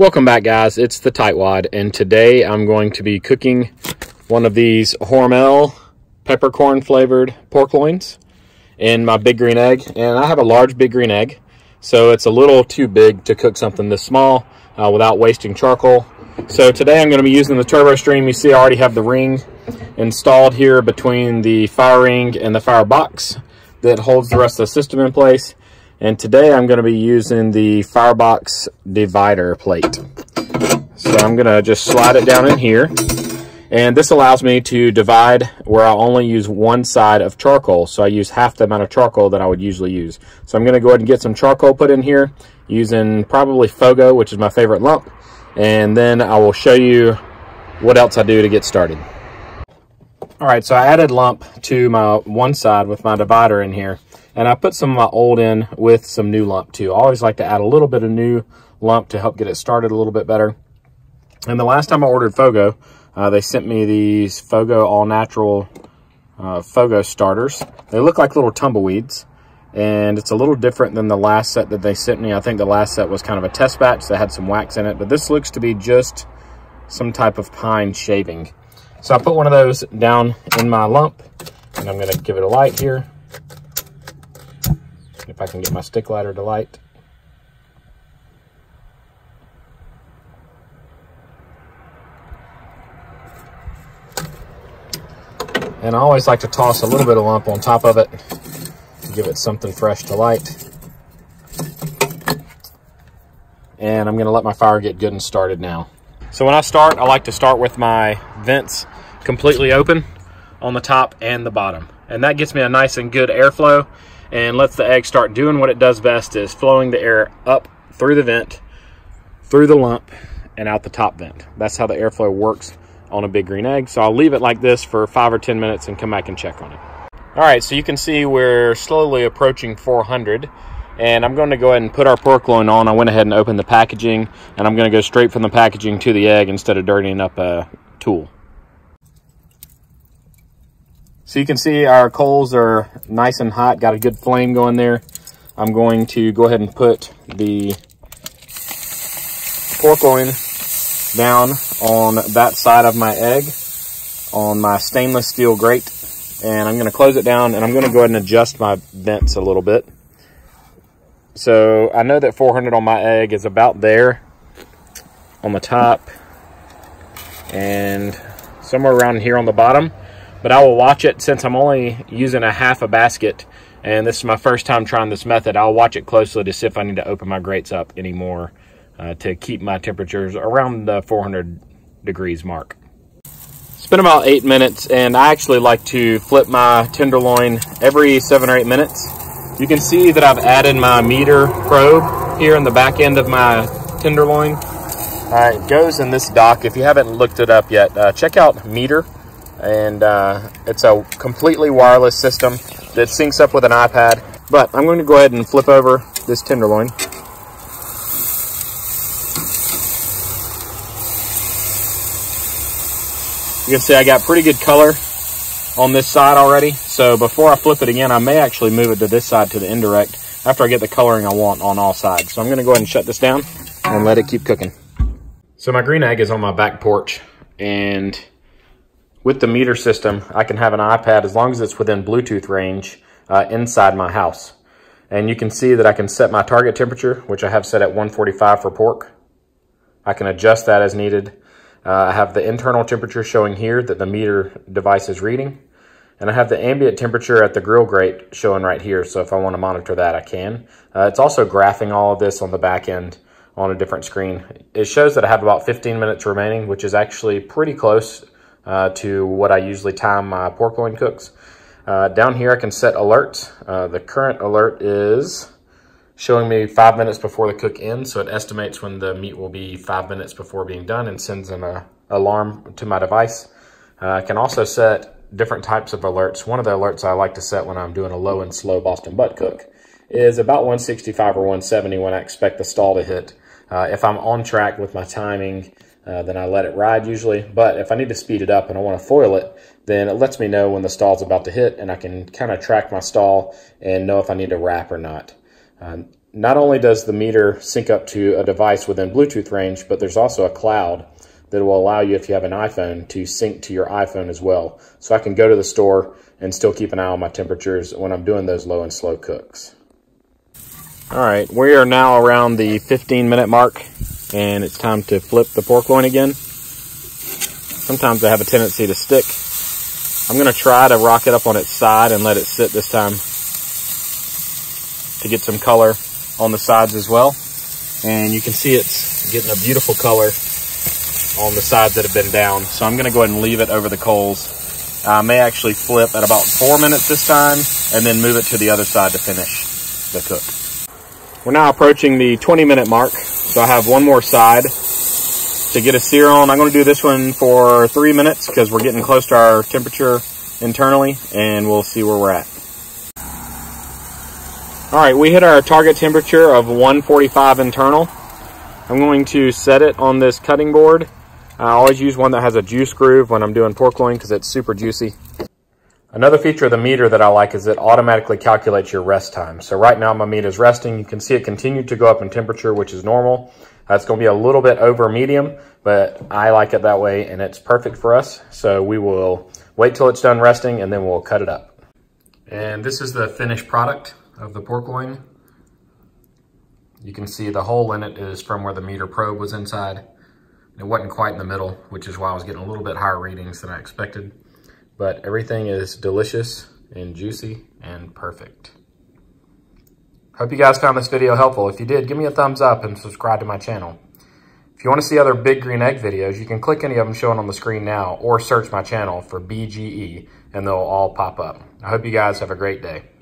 Welcome back, guys. It's the Tightwad, and today I'm going to be cooking one of these Hormel peppercorn flavored pork loins in my Big Green Egg. And I have a large Big Green Egg, so it's a little too big to cook something this small without wasting charcoal. So today I'm going to be using the Turbo Stream. You see I already have the ring installed here between the fire ring and the fire box that holds the rest of the system in place. And today I'm going to be using the firebox divider plate. So I'm going to just slide it down in here. And this allows me to divide where I only use one side of charcoal. So I use half the amount of charcoal that I would usually use. So I'm going to go ahead and get some charcoal put in here using probably Fogo, which is my favorite lump. And then I will show you what else I do to get started. All right, so I added lump to my one side with my divider in here. And I put some of my old in with some new lump too. I always like to add a little bit of new lump to help get it started a little bit better. And the last time I ordered Fogo, they sent me these Fogo all natural Fogo starters. They look like little tumbleweeds, and it's a little different than the last set that they sent me. I think the last set was kind of a test batch that had some wax in it, but this looks to be just some type of pine shaving. So I put one of those down in my lump, and I'm gonna give it a light here. If I can get my stick lighter to light. And I always like to toss a little bit of lump on top of it to give it something fresh to light. And I'm gonna let my fire get good and started now. So when I start, I like to start with my vents completely open on the top and the bottom. And that gets me a nice and good airflow and lets the egg start doing what it does best, is flowing the air up through the vent, through the lump, and out the top vent. That's how the airflow works on a Big Green Egg. So I'll leave it like this for 5 or 10 minutes and come back and check on it. All right, so you can see we're slowly approaching 400, and I'm going to go ahead and put our pork loin on. I went ahead and opened the packaging, and I'm going to go straight from the packaging to the egg instead of dirtying up a tool. So you can see our coals are nice and hot, got a good flame going there. I'm going to go ahead and put the pork loin down on that side of my egg on my stainless steel grate. And I'm gonna close it down, and I'm gonna go ahead and adjust my vents a little bit. So I know that 400 on my egg is about there on the top and somewhere around here on the bottom. But I will watch it, since I'm only using a half a basket and this is my first time trying this method. I'll watch it closely to see if I need to open my grates up anymore to keep my temperatures around the 400 degrees mark. It's been about 8 minutes, and I actually like to flip my tenderloin every 7 or 8 minutes. You can see that I've added my meter probe here in the back end of my tenderloin. It goes in this dock. If you haven't looked it up yet, check out Meater. And it's a completely wireless system that syncs up with an iPad. But I'm going to go ahead and flip over this tenderloin. You can see I got pretty good color on this side already. So before I flip it again, I may actually move it to this side, to the indirect, after I get the coloring I want on all sides. So I'm going to go ahead and shut this down and let it keep cooking. So my green egg is on my back porch, and with the meter system, I can have an iPad, as long as it's within Bluetooth range, inside my house. And you can see that I can set my target temperature, which I have set at 145 for pork. I can adjust that as needed. I have the internal temperature showing here that the meter device is reading. And I have the ambient temperature at the grill grate showing right here. So if I want to monitor that, I can. It's also graphing all of this on the back end on a different screen. It shows that I have about 15 minutes remaining, which is actually pretty close to what I usually time my pork loin cooks. Down here I can set alerts. The current alert is showing me 5 minutes before the cook ends, so it estimates when the meat will be 5 minutes before being done and sends an alarm to my device. I can also set different types of alerts. One of the alerts I like to set when I'm doing a low and slow Boston butt cook is about 165 or 170 when I expect the stall to hit. If I'm on track with my timing, then I let it ride usually. But if I need to speed it up and I want to foil it, then it lets me know when the stall's about to hit, and I can kind of track my stall and know if I need to wrap or not. not only does the meter sync up to a device within Bluetooth range, but there's also a cloud that will allow you, if you have an iPhone, to sync to your iPhone as well. So I can go to the store and still keep an eye on my temperatures when I'm doing those low and slow cooks. All right, we are now around the 15-minute mark, and it's time to flip the pork loin again. Sometimes they have a tendency to stick. I'm gonna try to rock it up on its side and let it sit this time to get some color on the sides as well. And you can see it's getting a beautiful color on the sides that have been down. So I'm gonna go ahead and leave it over the coals. I may actually flip at about 4 minutes this time and then move it to the other side to finish the cook. We're now approaching the 20-minute mark. So I have one more side to get a sear on. I'm gonna do this one for 3 minutes because we're getting close to our temperature internally, and we'll see where we're at. All right, we hit our target temperature of 145 internal. I'm going to set it on this cutting board. I always use one that has a juice groove when I'm doing pork loin because it's super juicy. Another feature of the meter that I like is it automatically calculates your rest time. So right now my meat is resting. You can see it continued to go up in temperature, which is normal. That's gonna be a little bit over medium, but I like it that way and it's perfect for us. So we will wait till it's done resting and then we'll cut it up. And this is the finished product of the pork loin. You can see the hole in it is from where the meter probe was inside. It wasn't quite in the middle, which is why I was getting a little bit higher readings than I expected. But everything is delicious and juicy and perfect. Hope you guys found this video helpful. If you did, give me a thumbs up and subscribe to my channel. If you want to see other Big Green Egg videos, you can click any of them shown on the screen now or search my channel for BGE and they'll all pop up. I hope you guys have a great day.